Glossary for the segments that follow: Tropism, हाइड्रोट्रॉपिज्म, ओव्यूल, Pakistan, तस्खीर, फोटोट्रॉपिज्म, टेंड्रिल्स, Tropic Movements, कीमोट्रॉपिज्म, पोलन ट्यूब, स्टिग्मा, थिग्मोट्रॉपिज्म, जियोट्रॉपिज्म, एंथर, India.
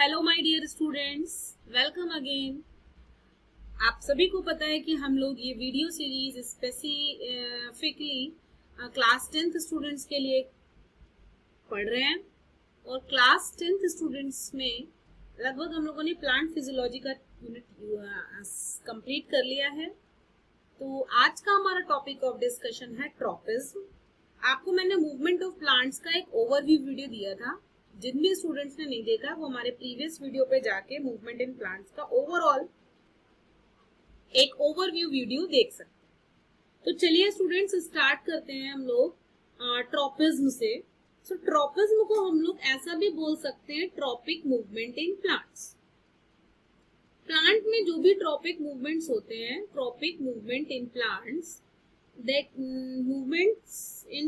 Hello my dear students, welcome again. आप सभी को पता है कि हम लोग ये video series specifically class 10th students के लिए पढ़ रहे हैं और क्लास 10th स्टूडेंट्स में लगभग हम लोगों ने प्लांट फिजियोलॉजी का यूनिट कंप्लीट कर लिया है। तो आज का हमारा टॉपिक ऑफ डिस्कशन है ट्रॉपिज्म। आपको मैंने मूवमेंट ऑफ प्लांट्स का एक ओवरव्यू वीडियो दिया था, जिन भी स्टूडेंट्स ने नहीं देखा वो हमारे प्रीवियस वीडियो पे जाके मूवमेंट इन प्लांट्स का ओवरऑल एक ओवरव्यू वीडियो देख सकते हैं। तो चलिए स्टूडेंट्स, स्टार्ट करते हैं हम लोग ट्रॉपिज्म से। सो ट्रॉपिज्म को हम लोग ऐसा भी बोल सकते हैं, tropic movement in plants. Plant में जो भी ट्रॉपिक मूवमेंट्स होते हैं, tropic movement in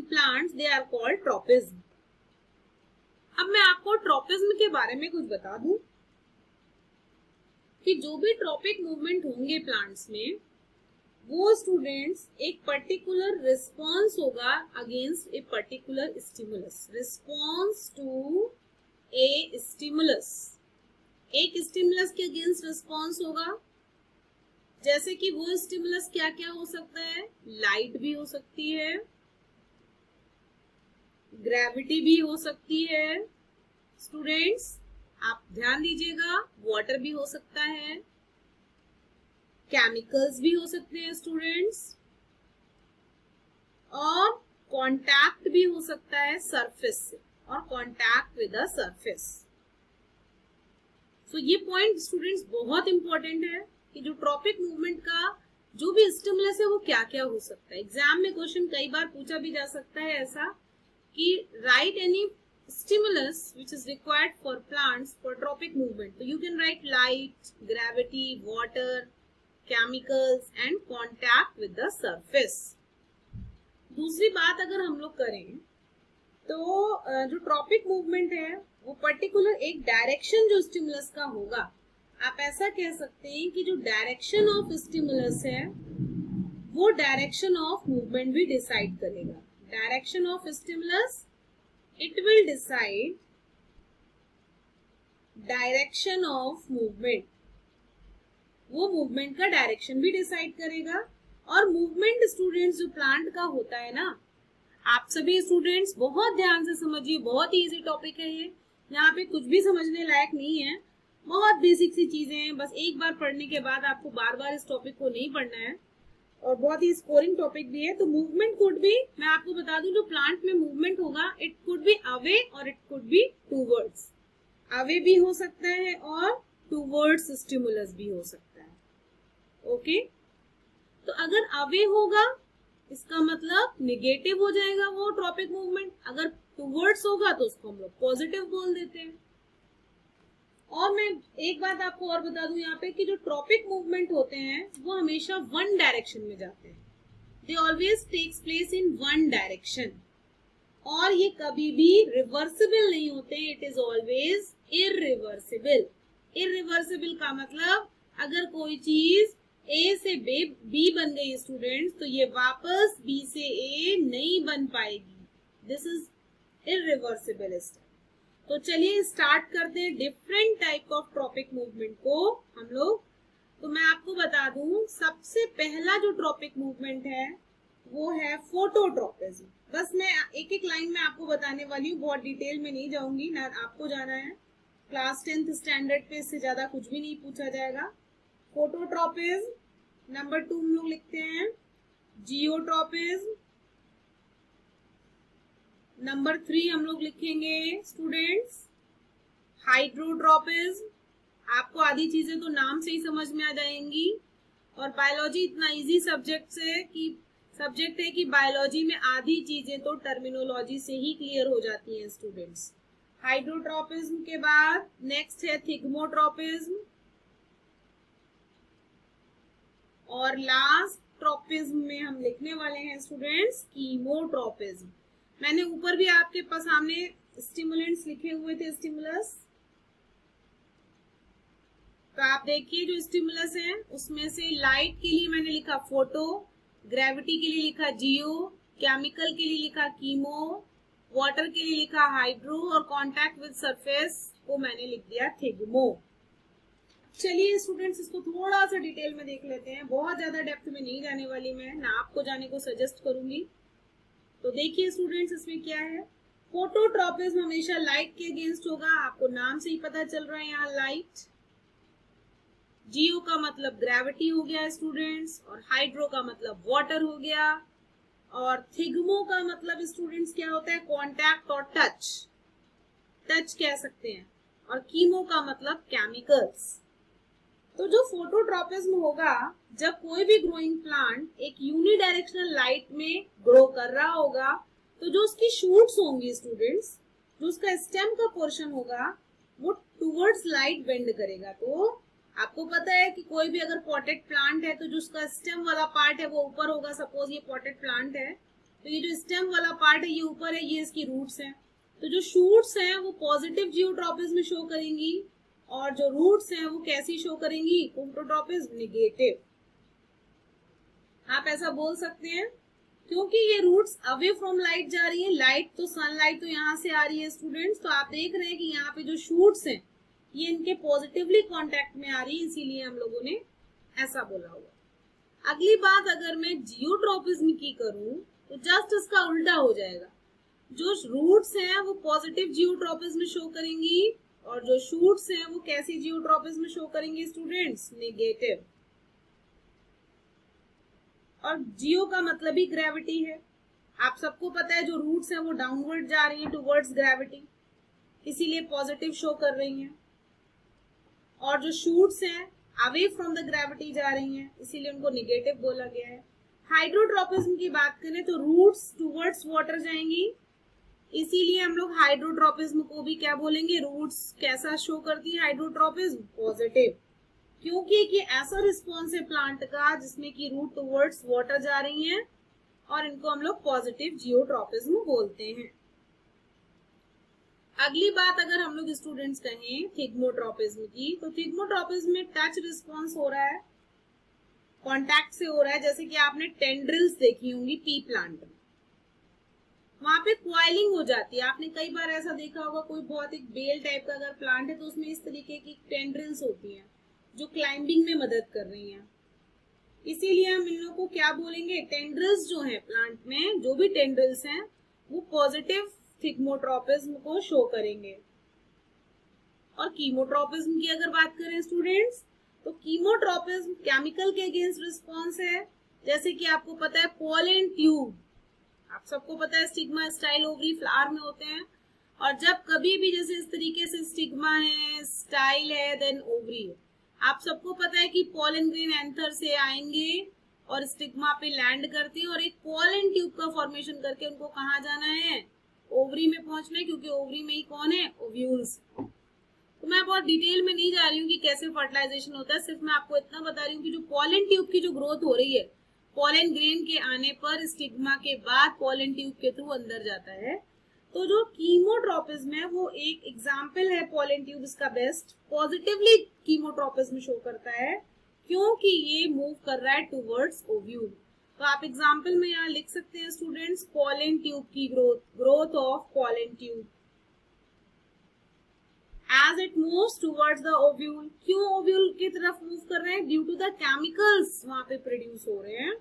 plants they are called tropism. अब मैं आपको ट्रॉपिज्म के बारे में कुछ बता दूं कि जो भी ट्रॉपिक मूवमेंट होंगे प्लांट्स में, वो स्टूडेंट्स एक पर्टिकुलर रिस्पॉन्स होगा against a particular stimulus. Response to a stimulus, एक स्टिमुलस के अगेंस्ट रिस्पॉन्स होगा। जैसे कि वो स्टिमुलस क्या क्या हो सकता है, लाइट भी हो सकती है, ग्रेविटी भी हो सकती है। स्टूडेंट्स आप ध्यान दीजिएगा, वाटर भी हो सकता है, केमिकल्स भी हो सकते हैं स्टूडेंट्स, और कांटेक्ट भी हो सकता है सरफेस से, और contact with the surface. So ये पॉइंट स्टूडेंट्स बहुत इंपॉर्टेंट है कि जो ट्रॉपिक मूवमेंट का जो भी स्टिमुलस है वो क्या क्या हो सकता है। एग्जाम में क्वेश्चन कई बार पूछा भी जा सकता है ऐसा कि write any stimulus which is required for plants for tropic movement. So you can write light, gravity, water, chemicals and contact with the surface. दूसरी बात अगर हम लोग करें तो जो ट्रॉपिक मूवमेंट है वो पर्टिकुलर एक डायरेक्शन जो स्टिमुलस का होगा, आप ऐसा कह सकते हैं कि जो डायरेक्शन ऑफ स्टिमुलस है वो डायरेक्शन ऑफ मूवमेंट भी डिसाइड करेगा। Direction of stimulus, it will decide direction of movement. वो movement का direction भी decide करेगा। और movement students जो plant का होता है ना, आप सभी students बहुत ध्यान से समझिए, बहुत easy topic है ये, यहाँ पे कुछ भी समझने लायक नहीं है, बहुत basic सी चीजें हैं। बस एक बार पढ़ने के बाद आपको बार बार इस topic को नहीं पढ़ना है और बहुत ही स्कोरिंग टॉपिक भी है। तो मूवमेंट कुड भी, मैं आपको बता दूं, जो प्लांट में मूवमेंट होगा इट कुड बी अवे और it could be towards. Away भी हो सकता है और टूवर्ड्स स्टिमुलस भी हो सकता है। ओके, तो अगर अवे होगा इसका मतलब नेगेटिव हो जाएगा वो ट्रॉपिक मूवमेंट, अगर टूवर्ड्स होगा तो उसको हम लोग पॉजिटिव बोल देते हैं। और मैं एक बात आपको और बता दूं यहाँ पे कि जो ट्रॉपिक मूवमेंट होते हैं वो हमेशा वन डायरेक्शन में जाते हैं। They always takes place in one direction, और ये कभी भी रिवर्सिबल नहीं होते। It is always irreversible. Irreversible का मतलब अगर कोई चीज ए से बी बन गई स्टूडेंट्स, तो ये वापस बी से ए नहीं बन पाएगी। This is irreversible step. तो चलिए स्टार्ट करते हैं different type of tropic movement को हम लोग। तो मैं आपको बता दूं, सबसे पहला जो ट्रॉपिक मूवमेंट है वो है फोटोट्रॉपिज्म। बस मैं एक एक लाइन में आपको बताने वाली हूँ, बहुत डिटेल में नहीं जाऊंगी, ना आपको जाना है। क्लास 10th स्टैंडर्ड पे इससे ज्यादा कुछ भी नहीं पूछा जाएगा। फोटोट्रॉपिज्म। नंबर 2 हम लोग लिखते हैं जियोट्रॉपिज्म। नंबर 3 हम लोग लिखेंगे स्टूडेंट्स हाइड्रोट्रॉपिज्म। आपको आधी चीजें तो नाम से ही समझ में आ जाएंगी, और बायोलॉजी इतना इजी सब्जेक्ट है कि बायोलॉजी में आधी चीजें तो टर्मिनोलॉजी से ही क्लियर हो जाती हैं स्टूडेंट्स। हाइड्रोट्रॉपिज्म के बाद नेक्स्ट है थिग्मोट्रॉपिज्म, और लास्ट ट्रॉपिज्म में हम लिखने वाले हैं स्टूडेंट्स कीमोट्रॉपिज्म। मैंने ऊपर भी आपके पास सामने स्टिमुलेंट्स लिखे हुए थे, स्टिमुलस। तो आप देखिए जो स्टिमुलस है उसमें से लाइट के लिए मैंने लिखा फोटो, ग्रेविटी के लिए लिखा जियो, केमिकल के लिए लिखा कीमो, वाटर के लिए लिखा हाइड्रो, और कांटेक्ट विद सरफेस वो मैंने लिख दिया थिगमो। चलिए स्टूडेंट्स इसको थोड़ा सा डिटेल में देख लेते हैं, बहुत ज़्यादा डेप्थ में नहीं जाने वाली मैं, ना आपको जाने को सजेस्ट करूंगी। तो देखिए स्टूडेंट्स इसमें क्या है, फोटोट्रॉपिज्म हमेशा लाइट के अगेंस्ट होगा, आपको नाम से ही पता चल रहा है यहाँ लाइट। जियो का मतलब ग्रेविटी हो गया स्टूडेंट्स, और हाइड्रो का मतलब वाटर हो गया, और थिगमो का मतलब स्टूडेंट्स क्या होता है, कॉन्टैक्ट और टच कह सकते हैं, और कीमो का मतलब केमिकल्स। तो जो फोटोट्रॉपिज्म होगा, जब कोई भी ग्रोइंग प्लांट एक यूनिडायरेक्शनल लाइट में ग्रो कर रहा होगा, तो जो उसकी शूट्स होंगी स्टूडेंट्स, जो उसका स्टेम का पोर्शन होगा वो टुवर्ड्स लाइट बेंड करेगा। तो आपको पता है कि कोई भी अगर पॉटेड प्लांट है तो जो उसका स्टेम वाला पार्ट है वो ऊपर होगा। सपोज ये पॉटेड प्लांट है तो ये जो स्टेम वाला पार्ट है ये ऊपर है, ये इसकी रूट्स हैं। तो जो शूट्स हैं वो पॉजिटिव जियोट्रॉपिज्म में शो करेंगी, और जो रूट्स हैं वो कैसी शो करेंगी, फोटोट्रॉपिज्म नेगेटिव आप ऐसा बोल सकते हैं, क्योंकि ये रूट्स अवे फ्रॉम लाइट जा रही है। लाइट तो सनलाइट तो यहाँ से आ रही है स्टूडेंट्स, तो आप देख रहे हैं कि यहाँ पे जो शूट्स हैं ये इनके पॉजिटिवली कांटेक्ट में आ रही है, इसीलिए हम लोगों ने ऐसा बोला होगा। अगली बात अगर मैं जियोट्रॉपिज्म की करूं तो जस्ट इसका उल्टा हो जाएगा, जो रूट्स हैं वो पॉजिटिव जियोट्रॉपिज्म शो करेंगी, और जो शूट्स हैं वो कैसी जियोट्रॉपिज्म शो करेंगे स्टूडेंट्स, नेगेटिव। और जियो का मतलब ही ग्रेविटी है, आप सबको पता है जो रूट्स हैं वो डाउनवर्ड जा रही है टुवर्ड्स ग्रेविटी, इसीलिए पॉजिटिव शो कर रही हैं, और जो शूट्स हैं अवे फ्रॉम द ग्रेविटी जा रही हैं, इसीलिए उनको नेगेटिव बोला गया है। हाइड्रोट्रॉपिज्म की बात करें तो रूट्स टुवर्ड्स वाटर जाएंगी, इसीलिए हम लोग हाइड्रोट्रॉपिज्म को भी क्या बोलेंगे, रूट्स कैसा शो करती है हाइड्रोट्रॉपिज्म, पॉजिटिव, क्योंकि कि ऐसा रिस्पॉन्स है प्लांट का जिसमें कि रूट टुवर्ड्स वाटर जा रही हैं, और इनको हम लोग पॉजिटिव जियोट्रॉपिज्म बोलते हैं। अगली बात अगर हम लोग स्टूडेंट्स कहें थिग्मोट्रॉपिज्म की, तो थिग्मोट्रॉपिज्म में टच रिस्पॉन्स हो रहा है, कॉन्टैक्ट से हो रहा है, जैसे कि आपने टेंड्रिल्स देखी होंगी पी प्लांट में, वहां पे क्वाइलिंग हो जाती है। आपने कई बार ऐसा देखा होगा, कोई बहुत एक बेल टाइप का अगर प्लांट है तो उसमें इस तरीके की टेंड्रिल्स होती हैं जो क्लाइंबिंग में मदद कर रही हैं, इसीलिए हम इन लोगों को क्या बोलेंगे, टेंड्रिल्स जो हैं प्लांट में, जो भी टेंड्रिल्स हैं वो पॉजिटिव थिग्मोट्रॉपिज्म को शो करेंगे। और कीमोट्रॉपिज्म की अगर बात करें स्टूडेंट्स, तो कीमोट्रॉपिज्म केमिकल के अगेंस्ट रिस्पॉन्स है, जैसे कि आपको पता है पोलन ट्यूब, आप सबको पता है स्टिग्मा स्टाइल ओवरी फ्लावर में होते हैं, और जब कभी भी जैसे इस तरीके से स्टिग्मा है, स्टाइल है, देन ओवरी है। आप सबको पता है कि पोलन ग्रेन एंथर से आएंगे और स्टिग्मा पे लैंड करते हैं, और एक पोलन ट्यूब का फॉर्मेशन करके उनको कहाँ जाना है, ओवरी में पहुंचना है, क्योंकि ओवरी में ही कौन है, ओव्यूल्स। तो मैं बहुत डिटेल में नहीं जा रही हूँ कि कैसे फर्टिलाइजेशन होता है, सिर्फ मैं आपको इतना बता रही हूँ कि जो पोलन ट्यूब की जो ग्रोथ हो रही है, पोलन ग्रेन के आने पर स्टिग्मा के बाद पोलन ट्यूब के थ्रू अंदर जाता है। तो जो कीमोट्रॉपिज्म है वो एक एग्जाम्पल है पोलन ट्यूब, इसका बेस्ट पॉजिटिवली कीमोट्रॉपिज्म शो करता है, क्योंकि ये मूव कर रहा है टुवर्ड्स ओव्यूल। तो आप एग्जाम्पल में यहाँ लिख सकते हैं स्टूडेंट्स, पोलन ट्यूब की growth of पोलन ट्यूब as it moves towards the ओव्यूल। क्यों ओव्यूल की तरफ मूव कर रहे हैं, ड्यू टू द केमिकल्स वहां पे प्रोड्यूस हो रहे हैं।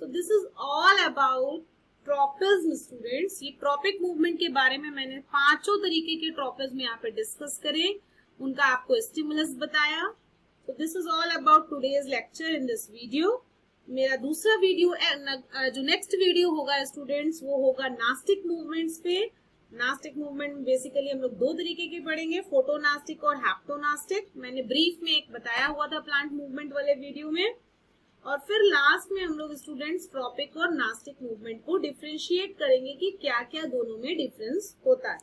So this is all about tropism students. ये ट्रॉपिक मूवमेंट के बारे में मैंने पांचों तरीके के ट्रॉपिज्म यहाँ पे डिस्कस करे, उनका आपको स्टिमुलस बताया। So this is all about today's lecture in this video. मेरा दूसरा वीडियो जो नेक्स्ट वीडियो होगा स्टूडेंट्स वो होगा नास्टिक मूवमेंट्स पे। नास्टिक मूवमेंट में बेसिकली हम लोग दो तरीके के पढ़ेंगे, फोटोनास्टिक और हैप्टोनास्टिक। मैंने ब्रीफ में एक बताया हुआ था प्लांट मूवमेंट वाले वीडियो में, और फिर लास्ट में हम लोग स्टूडेंट्स ट्रॉपिक और नास्टिक मूवमेंट को डिफ्रेंशिएट करेंगे कि क्या क्या दोनों में डिफरेंस होता है।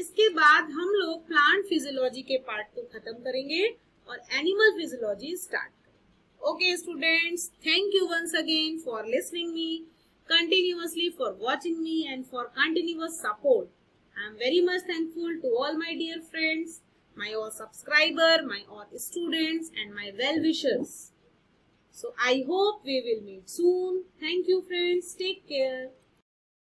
इसके बाद हम लोग प्लांट फिजियोलॉजी के पार्ट को खत्म करेंगे और एनिमल फिजियोलॉजी स्टार्ट करेंगे। Okay students, thank you once again for listening me, continuously for watching me, and for continuous support. I am very much thankful to all my dear friends, my all subscriber, my all students, and my well wishers. So I hope we will meet soon. Thank you friends, take care.